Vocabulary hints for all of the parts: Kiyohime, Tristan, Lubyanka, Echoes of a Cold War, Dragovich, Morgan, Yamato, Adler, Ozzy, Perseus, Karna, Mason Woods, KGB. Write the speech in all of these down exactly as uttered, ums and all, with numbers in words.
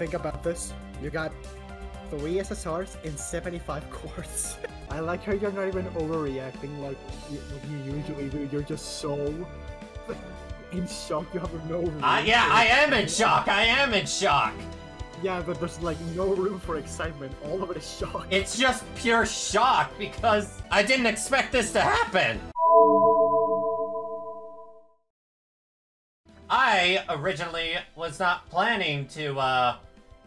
think about this. You got three S S Rs and seventy-five quartz. I like how you're not even overreacting like you, you usually do. You're just so in shock. You have no room. Uh, yeah, I am in shock. I am in shock. Yeah, but there's like no room for excitement. All of it is shock. It's just pure shock because I didn't expect this to happen. I originally was not planning to uh,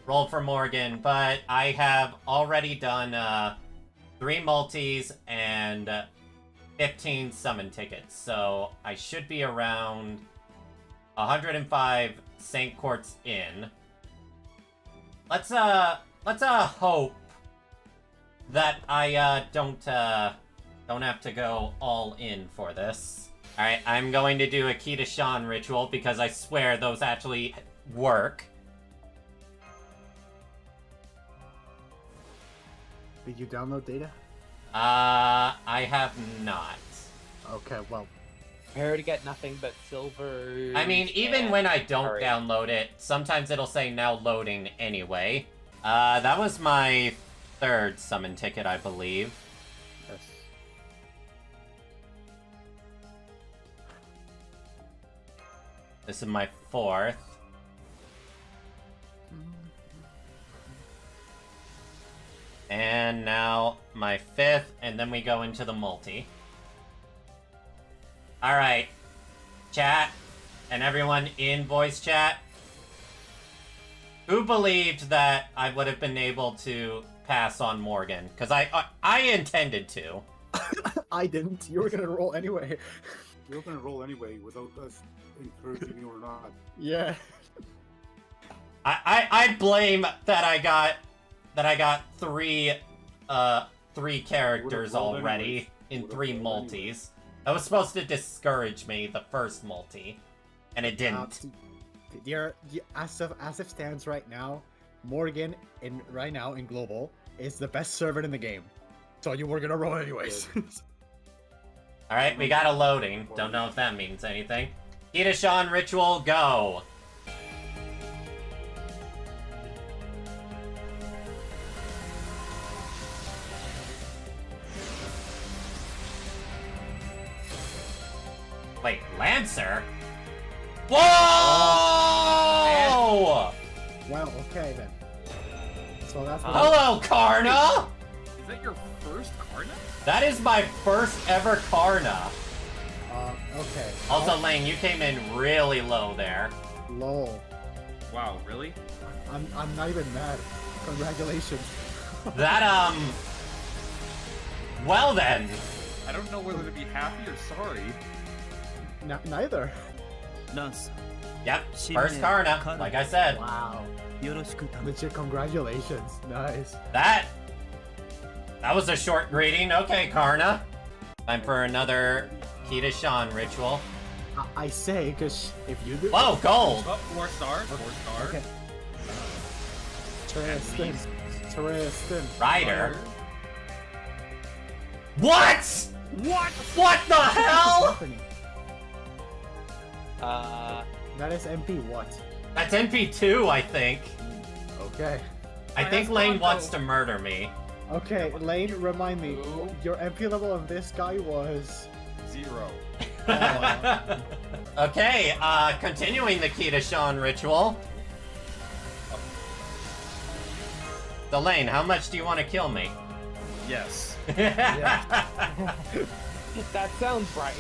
roll for Morgan, but I have already done uh, three multis and fifteen summon tickets. So I should be around one hundred five Saint Quartz in. Let's, uh, let's, uh, hope that I, uh, don't, uh, don't have to go all in for this. Alright, I'm going to do a Kiyohime ritual because I swear those actually work. Did you download data? Uh, I have not. Okay, well. Prepare to get nothing but silver. I mean, even when I don't hurry. download it, sometimes it'll say now loading anyway. Uh, that was my third summon ticket, I believe. Yes. This is my fourth. And now my fifth, and then we go into the multi. All right, chat, and everyone in voice chat. Who believed that I would have been able to pass on Morgan? Because I, I I intended to. I didn't. You were gonna roll anyway. You were gonna roll anyway without us encouraging you or not. Yeah. I, I I blame that I got that I got three uh three characters already in three multis. Anyway. That was supposed to discourage me the first multi, and it didn't. Uh, you're, you, as, of, as it stands right now, Morgan, in right now in Global, is the best servant in the game. So you were gonna roll anyways. Alright, we got a loading. Don't know if that means anything. Kiyohime ritual, go! Wait, Lancer? Whoa! Oh, well, okay then. So that's what Hello, Karna! Is that your first Karna? That is my first ever Karna. Uh, okay. Also, oh. Lang, you came in really low there. Low. Wow, really? I'm, I'm not even mad. Congratulations. That, um... Well then. I don't know whether to be happy or sorry. N neither. Yep, first Karna, like I said. Wow. Legit, congratulations. Nice. That... That was a short greeting. Okay, Karna. Time for another Kiyohime ritual. I, I say, because if you do... Whoa, gold! Oh, four stars, four stars. Okay. Tristan. Tristan. Rider. What?! What?! What the hell?! Uh, that is M P what? That's M P two, I think. Okay. I, I think Lane wants to murder me. Okay, Lane, remind me. Your M P level of this guy was... Zero. Uh... okay, uh, continuing the Kiyohime ritual. So Lane, how much do you want to kill me? Yes. Yeah. That sounds right.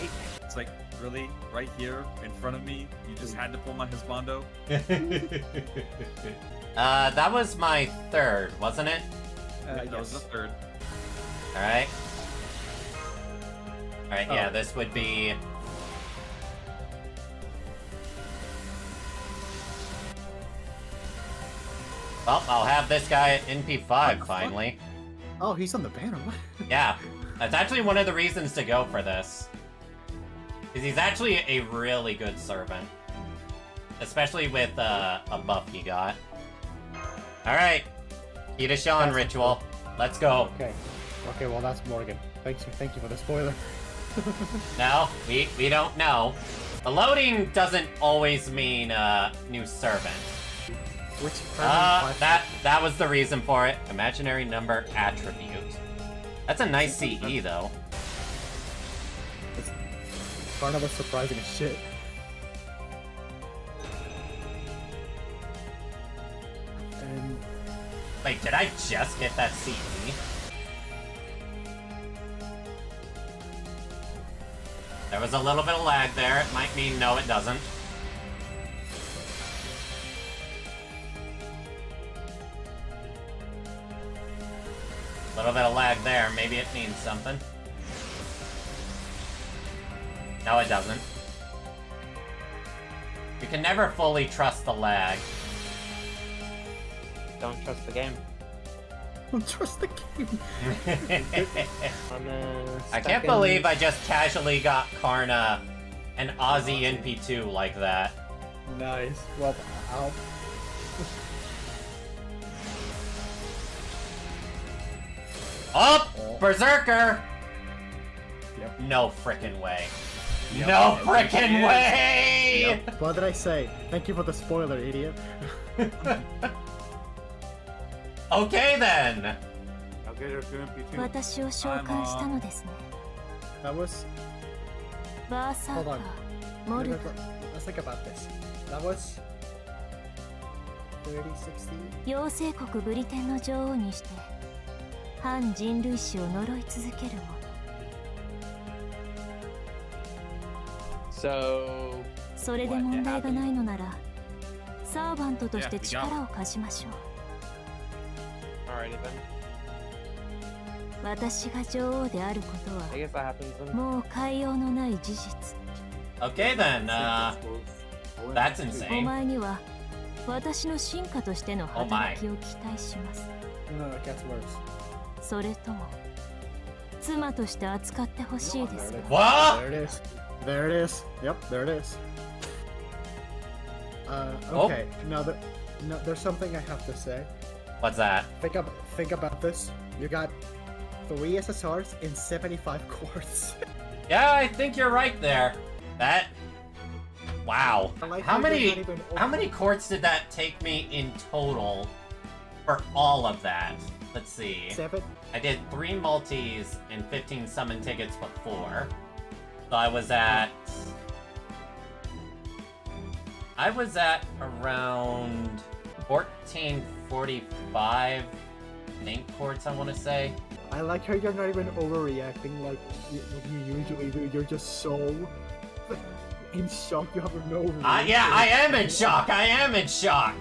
It's like... Really? Right here, in front of me? You just had to pull my husbando? uh, that was my third, wasn't it? Uh, that yes. was the third. Alright. Alright, oh. yeah, this would be... Well, I'll have this guy at N P five, oh, finally. Fuck? Oh, he's on the banner, what? Yeah, that's actually one of the reasons to go for this. Because he's actually a really good servant. Especially with uh, a buff he got. Alright. Kiyohime ritual. Let's go. Okay. Okay, well that's Morgan. Thank you, thank you for the spoiler. No, we, we don't know. The loading doesn't always mean uh, new servant. Which uh, that that was the reason for it. Imaginary number attribute. That's a nice C E though. Karna was surprising as shit. And... wait, did I just get that C E? There was a little bit of lag there. It might mean no, it doesn't. A little bit of lag there. Maybe it means something. No, it doesn't. You can never fully trust the lag. Don't trust the game. Don't trust the game. I'm, uh, I can't believe in... I just casually got Karna and Ozzy in P two like that. Nice. Well, ow. Up! Oh, Berserker! Yep. No frickin' way. Yep. No frickin' way! Yep. What did I say? Thank you for the spoiler, idiot. Okay then! That was... hold on. Let's think about this. That was... thirty, sixty... So... what happened? Yeah, we got it. Alrighty then. I guess that happens then. Okay then, uh... that's insane. Oh my. No, it gets worse. What? There it is. There it is. Yep, there it is. Uh, okay. Oh. Now, there, no, there's something I have to say. What's that? Think, ab think about this. You got three S S Rs in seventy-five cores. Yeah, I think you're right there. That... wow. Like how many even... how many cores did that take me in total for all of that? Let's see. Seven? I did three multis and fifteen summon tickets before. So I was at... I was at around... fourteen forty-five name ports, I want to say. I like how you're not even overreacting like you, you usually do. You're just so in shock. You have no room. Uh, yeah, I am in shock. I am in shock.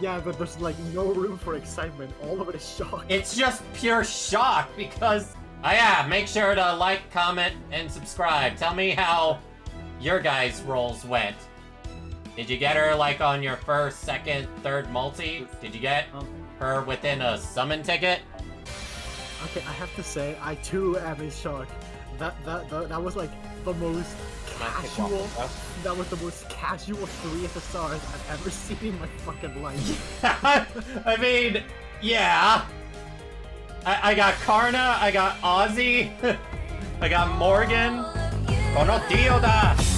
Yeah, but there's like no room for excitement. All of it is shock. It's just pure shock because... oh yeah, make sure to like, comment, and subscribe. Tell me how your guys' rolls went. Did you get her, like, on your first, second, third multi? Did you get her within a summon ticket? Okay, I have to say, I too am in shock. That that that, that was like the most casual. That was the most casual three S S Rs I've ever seen in my fucking life. I mean, yeah. I I got Karna, I got Ozzy, I got Morgan. Kono Tioda.